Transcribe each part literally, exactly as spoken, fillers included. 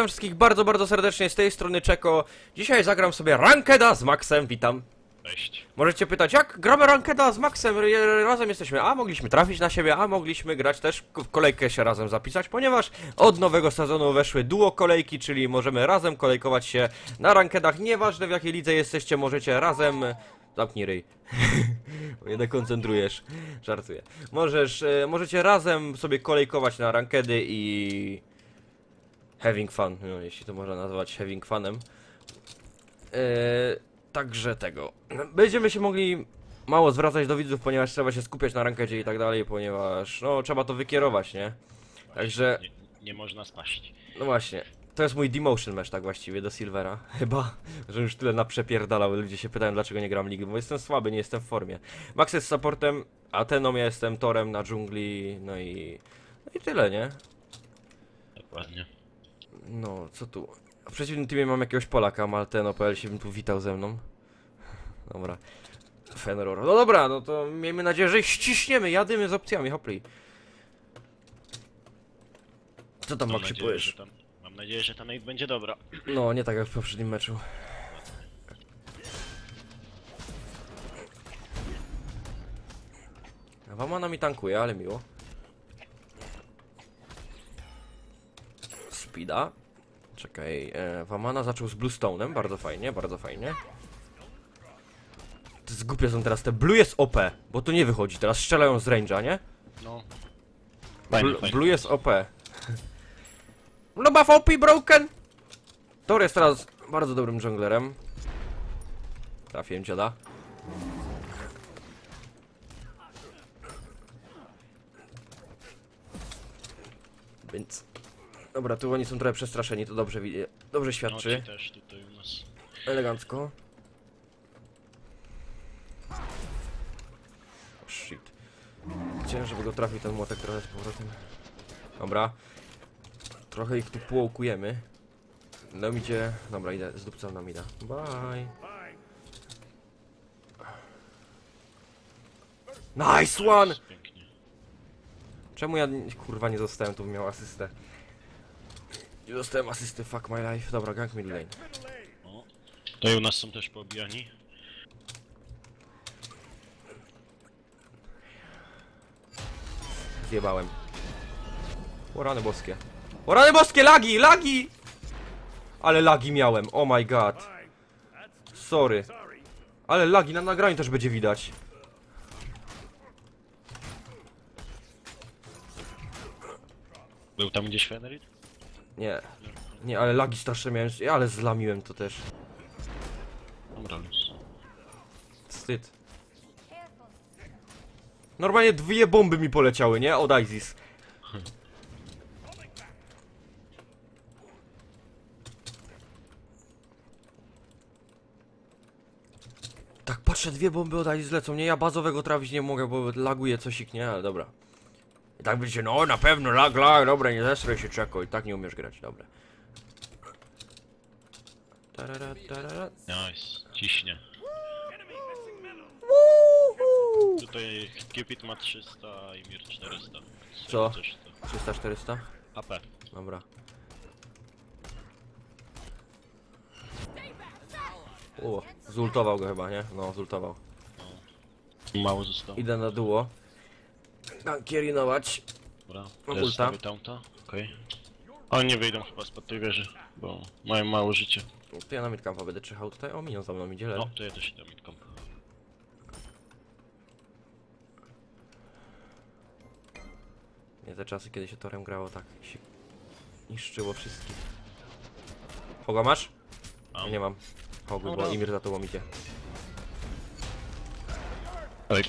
witam wszystkich bardzo, bardzo serdecznie, z tej strony Czeko. Dzisiaj zagram sobie Rankeda z Maxem, witam. Cześć. Możecie pytać, jak gramy Rankeda z Maxem, razem jesteśmy, a mogliśmy trafić na siebie, a mogliśmy grać też w kolejkę się razem zapisać, ponieważ od nowego sezonu weszły duo kolejki, czyli możemy razem kolejkować się na Rankedach, nieważne w jakiej lidze jesteście, możecie razem... Zamknij ryj. Jednak koncentrujesz. Żartuję. Możesz, e, możecie razem sobie kolejkować na rankedy i... having fun, no, jeśli to można nazwać having funem. E, także tego. Będziemy się mogli mało zwracać do widzów, ponieważ trzeba się skupiać na rankedzie i tak dalej, ponieważ no trzeba to wykierować, nie? Także... Nie, nie można spaść. No właśnie. To jest mój demotion mecz tak właściwie do Silvera, chyba, że już tyle naprzepierdalał, ludzie się pytają dlaczego nie gram ligi, bo jestem słaby, nie jestem w formie. Max jest supportem, Ateną ja jestem Torem na dżungli, no i... no i tyle, nie? Dokładnie. No, co tu? W przeciwnym teamie mam jakiegoś Polaka, Malteno.pl się bym tu witał ze mną. Dobra. Fenrir. No dobra, no to miejmy nadzieję, że ich ściśniemy, jadymy z opcjami, hopli. Co tam, Maxie, powiesz? Mam nadzieję, że ta nade będzie dobra. No, nie tak jak w poprzednim meczu. Vamana mi tankuje, ale miło. Speeda. Czekaj, e, Vamana zaczął z Bluestone'em, bardzo fajnie, bardzo fajnie. To jest głupie są teraz, te Blue jest O P, bo to nie wychodzi, teraz strzelają z range'a, nie? No. Fajnie, Bl fajnie. Blue jest O P. No buff O P broken! Thor jest teraz bardzo dobrym junglerem. Trafiłem dziada. Więc... Dobra, tu oni są trochę przestraszeni, to dobrze widzi... Dobrze świadczy. Elegancko. Oh shit. Chciałem, żeby go trafił ten młotek trochę z powrotem. Dobra. Trochę ich tu połkujemy. Nam idzie... Dobra, idę, z dupcą nam idę. Bye. Nice one! Czemu ja, kurwa, nie zostałem tu, miał asystę? Nie dostałem asysty, fuck my life. Dobra, gang mid lane. To i u nas są też poobijani. Zjebałem. O rany boskie. O rany boskie, lagi, lagi! Ale lagi miałem, oh my god. Sorry. Ale lagi na nagraniu też będzie widać. Był tam gdzieś Fenrir? Nie. Nie, ale lagi straszne miałem, ale zlamiłem to też. Wstyd. Normalnie dwie bomby mi poleciały, nie? Od Isis. Tak, patrzę, dwie bomby od Isis lecą, nie? Ja bazowego trafić nie mogę, bo laguje coś, nie? Ale dobra. I tak będzie, no na pewno, lag, lag, dobra, nie zestraj się, Czeko, i tak nie umiesz grać, dobra. Tarara, tarara. Nice, ciśnie. Woohoo! Tutaj Kipit ma trzysta i Ymir czterysta. Co? trzysta czterysta? A P. Dobra. O, zultował go chyba, nie? No, zultował. No. Mało zostało. Idę na duo. Kierinować. Dobra, ulta. Okej. Oni nie wyjdą chyba spod tej wieży, bo mają mało życia. To ja na midkampa będę czyhał tutaj. O, minion za mną idzie. No, to ja też idę na midkampa. Nie, te czasy, kiedy się Torem grało, tak się niszczyło wszystkich. Hoga masz? Ja nie mam. Hogu, bo Ymir za tobą idzie. Ej.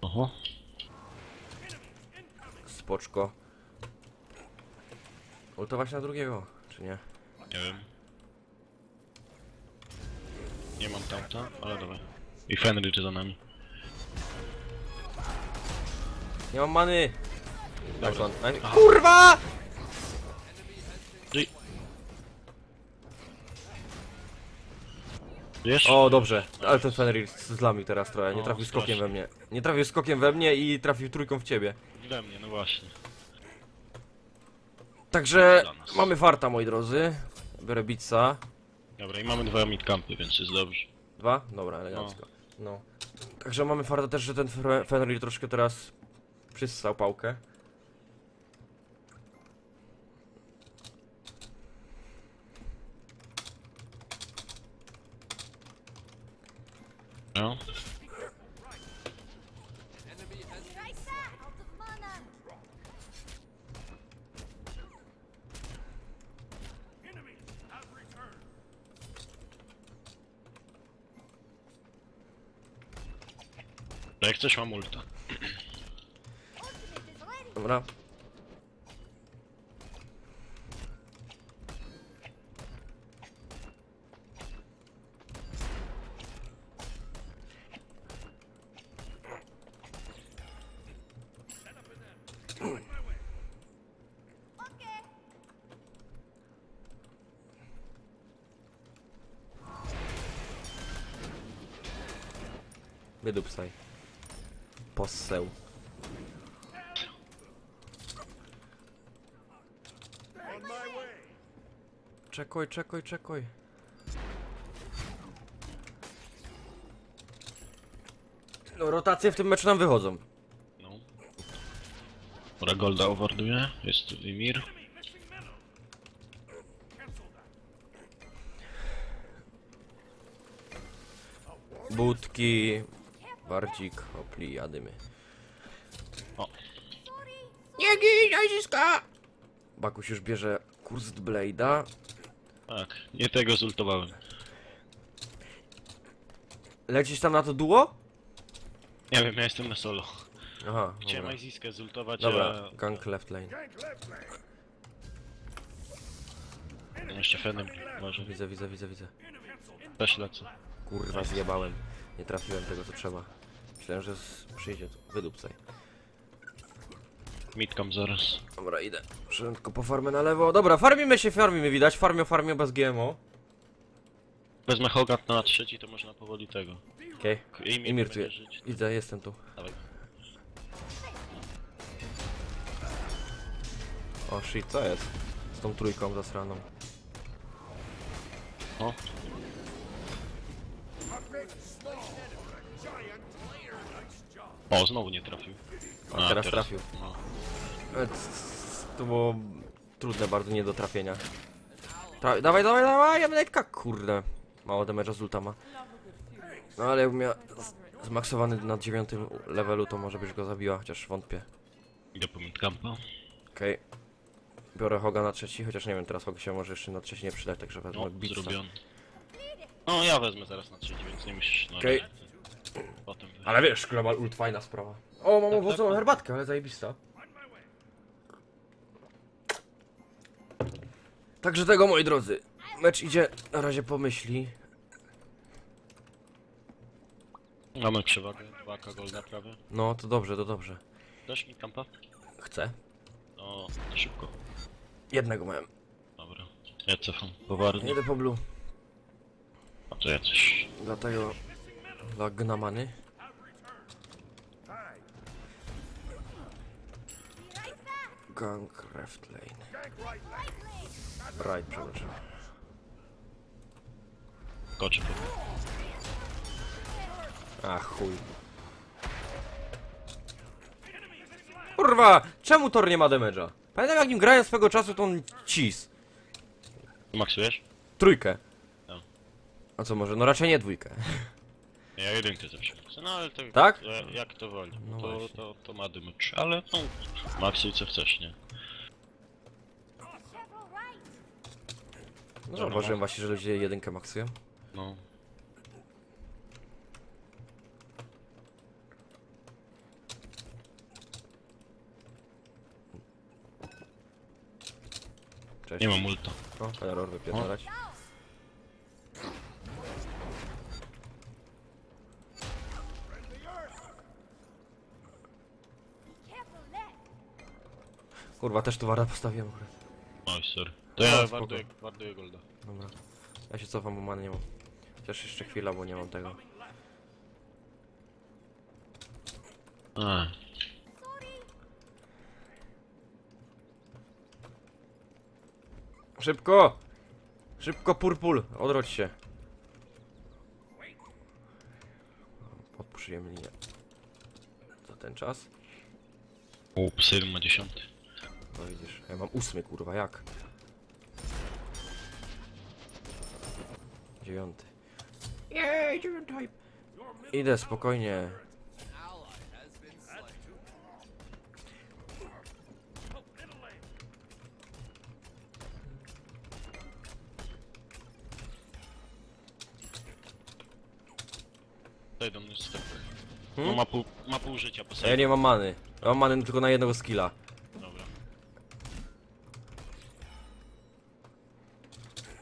Oho. Spoczko. Ultować na drugiego, czy nie? Nie wiem. Nie mam tamta, ale dobra. I Fenrir czy za nami. Nie mam many! Dobra. Dobra. Kurwa! Wiesz? O, dobrze, ale ten Fenrir zlamił teraz trochę, nie trafił skokiem we mnie. Nie trafił skokiem we mnie i trafił trójką w ciebie. We mnie, no właśnie. Także mamy farta, moi drodzy. Biorę bitsa. Dobra, i mamy dwa midcampy, więc jest dobrze. Dwa? Dobra, elegancko. No. No. Także mamy farta też, że ten Fenrir troszkę teraz przyssał pałkę. No. Jak coś mam ulta. Dobra. Wydupsaj. Poseł. Czekaj, czekaj, czekaj. No, rotacje w tym meczu nam wychodzą. No. Ora Golda overduję. Jest tu Ymir. Budki. Wardzik, opli, jadymy. O. Nie gin, Isiska! Bakuś już bierze Cursed Blade'a. Tak, nie tego zultowałem. Lecisz tam na to duo? Nie wiem, ja jestem na solo. Aha. Chciałem Isiskę zultować. Dobra, a... gang left lane. No jeszcze Fenem, może. Widzę, widzę, widzę, widzę. Też lecę. Kurwa, zjebałem. Nie trafiłem tego, co trzeba. Myślałem, że z... przyjdzie tu. Wydupcaj. Mitkam zaraz. Dobra, idę. Przyszedłem tylko po farmę na lewo. Dobra, farmimy się, farmimy widać. Farmio, farmio bez G M O. Wezmę Hogat na trzeci, to można powoli tego. Okej. Okay. I Ymir tu jest. Idę, jestem tu. Dawaj. O shit, co jest? Z tą trójką zasraną. O. O, znowu nie trafił. A, A teraz, teraz trafił. No. To było trudne bardzo, nie do trafienia. Tra dawaj, dawaj, dawaj, ja mleczka, kurde. Mało damage'a z ulta ma. No ale jakbym miał zmaksowany na dziewiątym levelu, to może byś go zabiła, chociaż wątpię. Idę po midcampa. Okej. Okay. Biorę Hoga na trzeci, chociaż nie wiem, teraz Hog się może jeszcze na trzeci nie przydać, także wezmę no, bitsa. No, ja wezmę zaraz na trzeci, więc nie musisz... No, okej. Okay. Potem ale wiesz, global ult, fajna sprawa. O, mam owocową tak, tak. herbatkę, ale zajebista. Także tego, moi drodzy. Mecz idzie na razie po myśli. Mamy przewagę, dwa ka golda prawie. No, to dobrze, to dobrze. Dasz mi kampa? Chcę. No, to szybko. Jednego miałem. Dobra, ja cofam. Powarnie. Jedę po blue. A to ja coś. Dlatego... Dla gnamany. Gang left lane. Right, przepraszam. Koczy. A chuj. Kurwa! Czemu Thor nie ma damage'a? Pamiętam, jak nim grałem swego czasu, to on cis. Maksujesz? Trójkę. No. A co może? No raczej nie dwójkę. Ja jedynkę zawsze chcę, no ale to tak? Ja, jak to woli, no to, to, to ma damage, ale no, maksuj co chcesz, nie? No zauważyłem właśnie, że ludzie jedynkę maksują. No. Cześć. Nie mam ulta. O, terror wypierdalać. Kurwa, też tu warda postawiłem. Oj, sorry. To ja no, warduję, warduję golda. Dobra. Ja się cofam, bo many nie mam. Chociaż jeszcze chwila, bo nie mam tego. A. Szybko! Szybko, Purpul! Odrodź się! Podpuszujemy linię. Za ten czas. O, Psyl ma dziesiąty. No widzisz, ja mam ósmy, kurwa, jak? Dziewiąty. Jej, dziewiąty. Idę spokojnie. Do mnie hmm? No ma pół, ma pół życia, Poseidon. Ja nie mam many. Ja mam many tylko na jednego skilla. Dobra.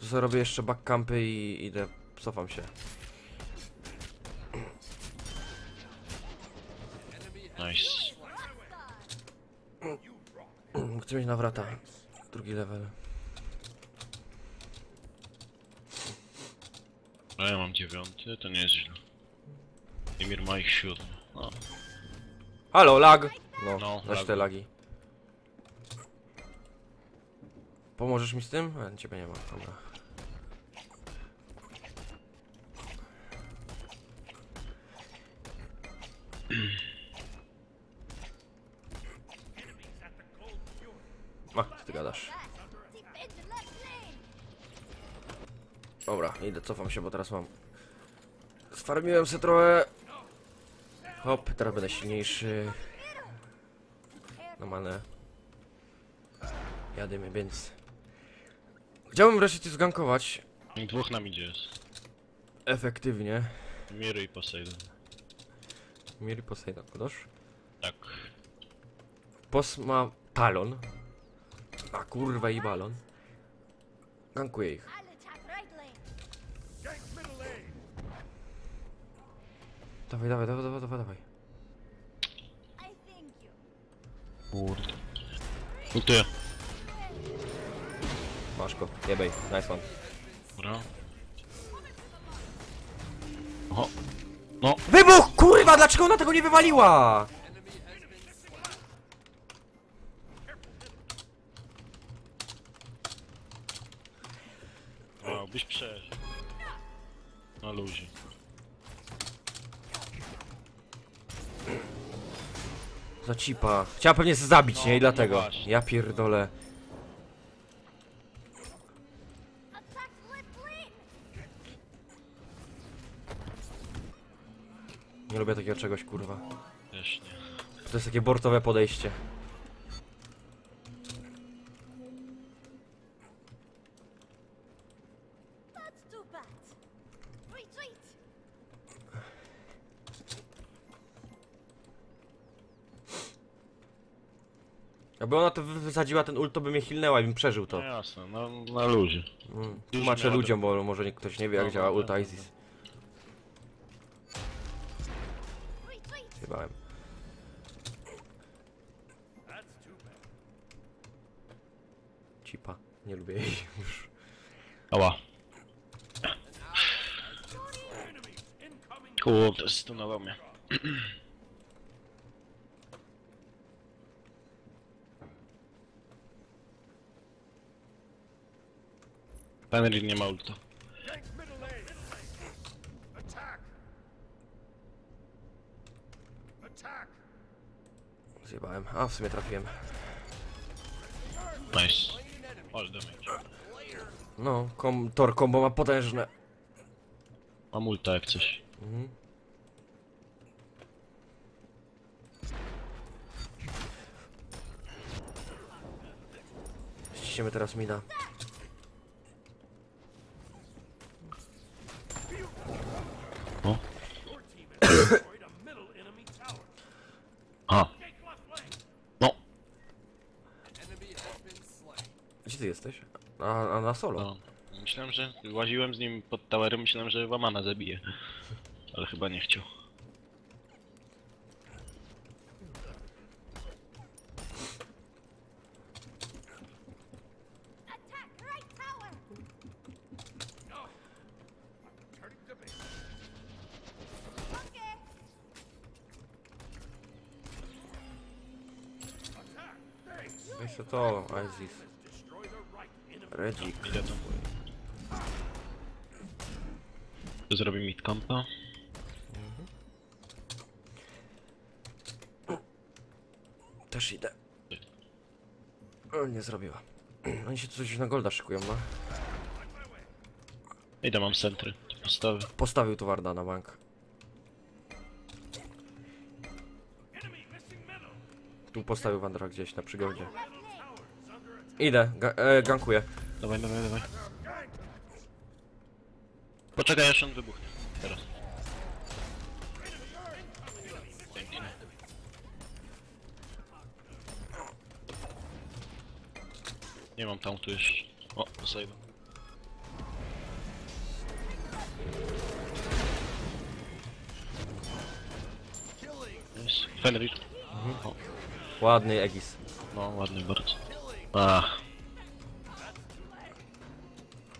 To zrobię jeszcze backcampy i idę, cofam się. Nice. Chcę mieć nawrata. Drugi level. No ja mam dziewiąty, to nie jest źle. Ymir ma ich siódmy. No. Halo, lag! No, no zaś te lagi. Pomożesz mi z tym? A, ciebie nie ma, dobra. Ach, ty gadasz. Dobra, idę, cofam się, bo teraz mam... Sfarmiłem se trochę... Hop, teraz będę silniejszy. Na manę. Jadymy, więc... Chciałbym wreszcie coś zgankować. Dwóch nam idzie jest. Efektywnie. Miry i Poseidon. Miry i Poseidon, podasz? Tak. Pos ma talon. A kurwa i balon. Gankuję ich. Dawaj, dawaj, dawaj, dawaj, dawaj, dawaj. Kurde. Ty. Masz go, jebej, nice one. Dobra. Oho. No. Wybuch, kurwa, dlaczego ona tego nie wywaliła? O, byś przeżył. Na luzie. Za cipa. Chciała pewnie się zabić, no, nie? I dlatego. No ja pierdolę. Nie lubię takiego czegoś, kurwa. Też nie. To jest takie bortowe podejście. Jakby ona to wysadziła ten ult, to by mnie hilnęła i bym przeżył to. No jasne, no, na luzie. Mm. Tłumaczę ludziom, bo może ktoś nie wie, jak no, działa no, ulta Isis. Zjebałem. Cipa, nie lubię jej już. Ała. Kurde, stunował mnie. Fenrir nie ma ulta. Zjebałem. A, w sumie trafiłem. Nice. No, kom Thor combo ma potężne. Mam ulta jak coś. Mhm. Ściśniemy teraz mina. Gdzie ty jesteś? A, a na solo? No. Myślałem, że łaziłem z nim pod towerem, myślałem, że Vamana zabije. Ale chyba nie chciał. Weź to, Isis. Redzik. Idę tam. Zrobi mi kampa. Też idę. O, nie zrobiła. Oni się tu coś na golda szykują, no. Idę, mam centry. Postawię. Postawił tu Warda na bank. Tu postawił Wandera gdzieś na przygodzie. Idę, ga e, gankuję. Dawaj, dawaj, dawaj. Poczekaj, aż on wybuchnie. Teraz. Nie mam tam tu jeszcze. O, Poseidon. Jest Fenrir. Mhm. Ładny Aegis. No, ładny bardzo. Ach.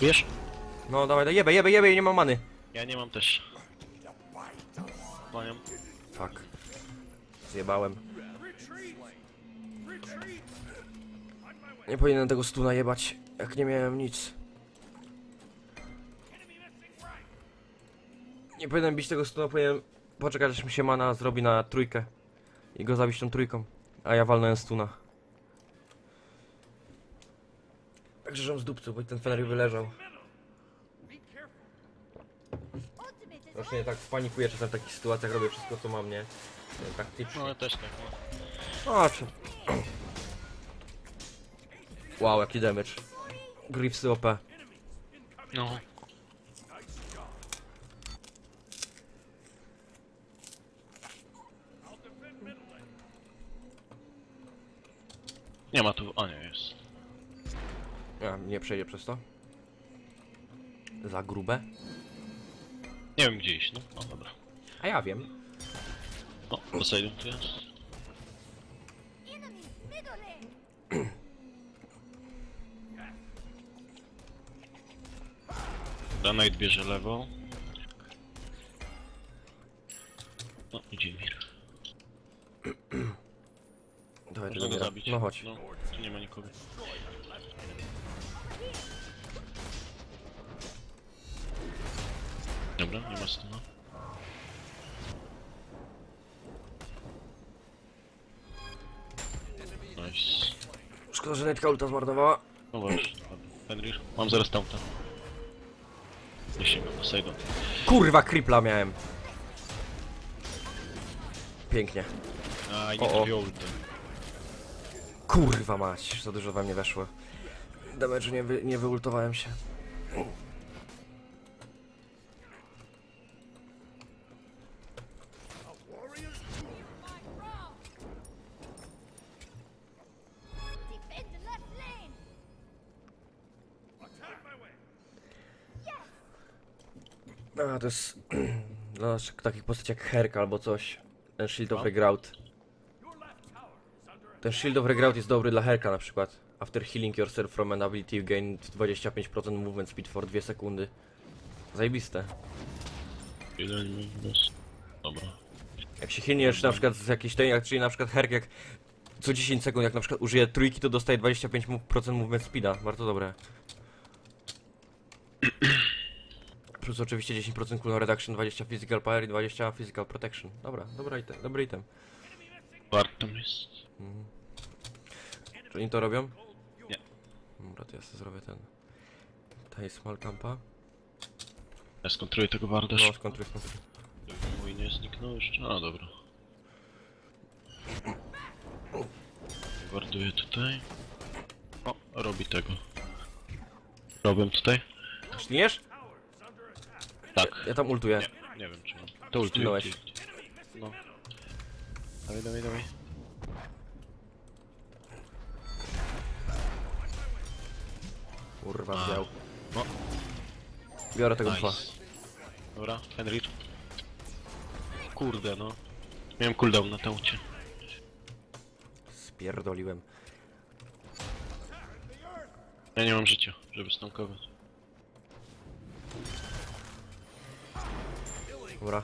Wiesz? No, dawaj, dawaj, jebę, jebę, jebę, nie mam many. Ja nie mam też. Panią. Tak. Zjebałem. Nie powinienem tego stuna jebać, jak nie miałem nic. Nie powinienem bić tego stuna, powinienem poczekać, aż mi się mana zrobi na trójkę. I go zabić tą trójką. A ja walnę stuna. Także żem z dupcu, bo ten Fenrir wyleżał. Zresztą nie tak panikuję czasem w takich sytuacjach, robię wszystko co mam, nie? Taktycznie. No ja też tak. O, czy... Wow, jaki damage. Griffsy O P. No. Nie ma tu... O, nie jest. Ja, nie przejdzie przez to. Za grube. Nie wiem gdzie iść, no. O, dobra. A ja wiem. O, Poseidon tu jest. Danite bierze lewą. No, idzie Ymir. Dawaj, go zabić. No chodź. No, tu nie ma nikogo. Dobra, nie ma stuna. Nice. Szkoda, że netka ulta zmarnowała. No właśnie, Fenrir. Mam zaraz tamta. Jeśli go Poseidon. Kurwa, kripla miałem. Pięknie. A, nie zrobił ulty. Kurwa mać, za dużo wam nie weszło. Damage'u nie, wy, nie wyultowałem się. A, to jest dla takich postaci jak Herk albo coś. Ten Shield of Regrout. Ten Shield of Regrout jest dobry dla Herka na przykład. After healing yourself from an ability you gain dwadzieścia pięć procent movement speed for dwie sekundy. Zajebiste. Dobra. Jak się healniesz na przykład z jakiejś tej akcji, czyli na przykład Herk jak co dziesięć sekund jak na przykład użyje trójki, to dostaje dwadzieścia pięć procent movement speeda. Bardzo dobre. Plus oczywiście dziesięć procent cooldown reduction, dwadzieścia physical power i dwadzieścia physical protection. Dobra, dobra item, dobry item. Warto jest. Mhm. Czy oni to robią? Nie. Dobra, to ja sobie zrobię ten... Taj small campa. Ja skontruję tego Warda. No, skontruj, skontruj. Mój nie zniknął jeszcze? A, dobra. Warduję tutaj. O, robi tego. Robię tutaj. Śniesz? Tak. Ja tam ultuję. Nie, nie wiem czy mam. To ultuję. No. Dawaj, dawaj, dawaj. Kurwa, biał. No. Biorę tego nice. Dwa. Dobra, Fenrir. Kurde no. Miałem cooldown na taucie. Spierdoliłem. Ja nie mam życia, żeby stankować. Dobra.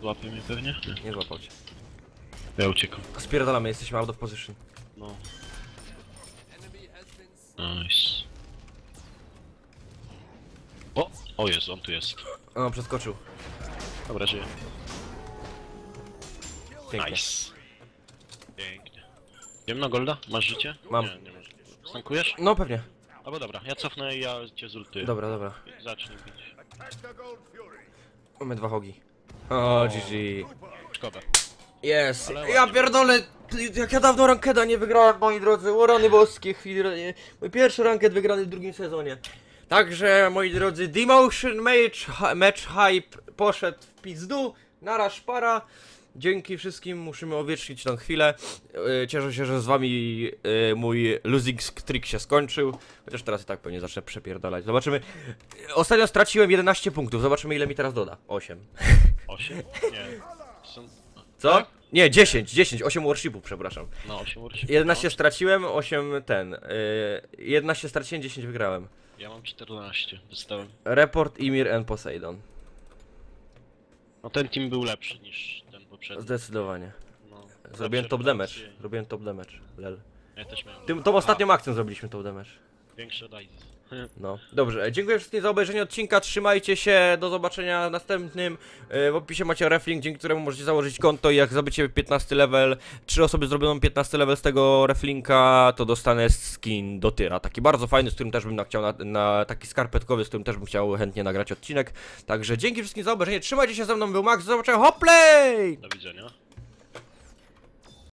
Złapie mnie pewnie? Nie, nie złapał cię. Ja uciekam. Spierdalamy, jesteśmy out of position. No. Nice. O! O jest, on tu jest. O, przeskoczył. Dobra, żyje. Pięknie. Nice. Pięknie. Jem na golda? Masz życie? Mam. Nie, nie masz. Stankujesz? No pewnie. Albo dobra, ja cofnę i ja cię zultuję. Dobra, dobra. Zacznij bić. Mamy dwa hogi. O, G G. Szkoda. Jest. Ja pierdolę, jak ja dawno rankeda nie wygrałem, moi drodzy. O rany boskie, chwili. Mój pierwszy ranked wygrany w drugim sezonie. Także, moi drodzy, Demotion Match, match Hype poszedł w pizdu. Nara szpara. Dzięki wszystkim, musimy owiecznić tą chwilę. Cieszę się, że z wami mój losing streak się skończył. Chociaż teraz i tak pewnie zacznę przepierdalać. Zobaczymy. Ostatnio straciłem jedenaście punktów. Zobaczymy, ile mi teraz doda. osiem. osiem? Nie. Są... Co? Nie, dziesięć. dziesięć. osiem worshipów, przepraszam. No, osiem worshipów. jedenaście no. Straciłem, osiem ten. jedenaście straciłem, dziesięć wygrałem. Ja mam czternaście. Dostałem. Report Ymir and Poseidon. No ten team był lepszy niż ten poprzedni. Zdecydowanie. No, zrobiłem top damage. Robiłem top damage. Lel. Ja też miałem. Tym, tą ostatnią A. akcją zrobiliśmy top damage. Większy od Isis. No. Dobrze, dziękuję wszystkim za obejrzenie odcinka. Trzymajcie się, do zobaczenia w następnym. W opisie macie reflink, dzięki któremu możecie założyć konto i jak zdobycie piętnasty level, trzy osoby zrobią piętnasty level z tego reflinka, to dostanę skin do tyra. Taki bardzo fajny, z którym też bym chciał, na, na taki skarpetkowy, z którym też bym chciał chętnie nagrać odcinek. Także dzięki wszystkim za obejrzenie. Trzymajcie się, ze mną był Max, do zobaczenia. Hoplay! Do widzenia.